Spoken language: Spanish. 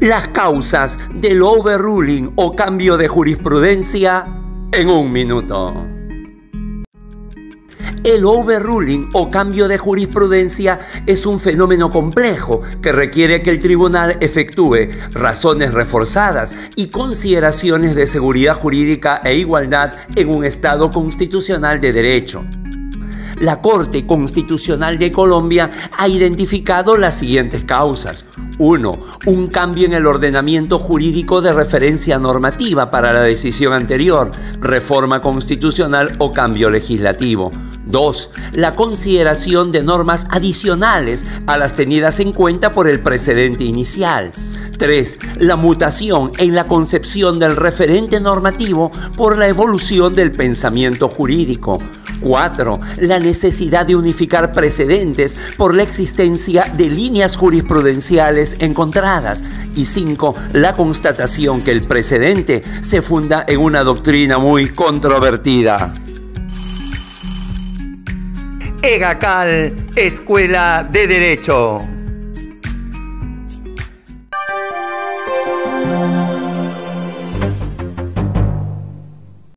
Las causas del overruling o cambio de jurisprudencia en un minuto. El overruling o cambio de jurisprudencia es un fenómeno complejo que requiere que el tribunal efectúe razones reforzadas y consideraciones de seguridad jurídica e igualdad en un Estado constitucional de derecho. La Corte Constitucional de Colombia ha identificado las siguientes causas. 1. Un cambio en el ordenamiento jurídico de referencia normativa para la decisión anterior, reforma constitucional o cambio legislativo. 2. La consideración de normas adicionales a las tenidas en cuenta por el precedente inicial. 3. La mutación en la concepción del referente normativo por la evolución del pensamiento jurídico. 4. La necesidad de unificar precedentes por la existencia de líneas jurisprudenciales encontradas. Y 5. La constatación que el precedente se funda en una doctrina muy controvertida. EGACAL, Escuela de Derecho.